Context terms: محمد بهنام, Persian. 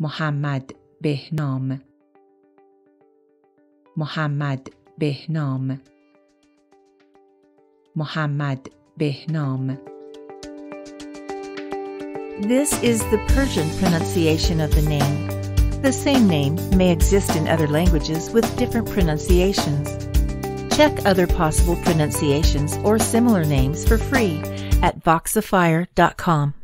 محمد بهنام محمد بهنام محمد بهنام This is the Persian pronunciation of the name. The same name may exist in other languages with different pronunciations. Check other possible pronunciations or similar names for free at voxafire.com.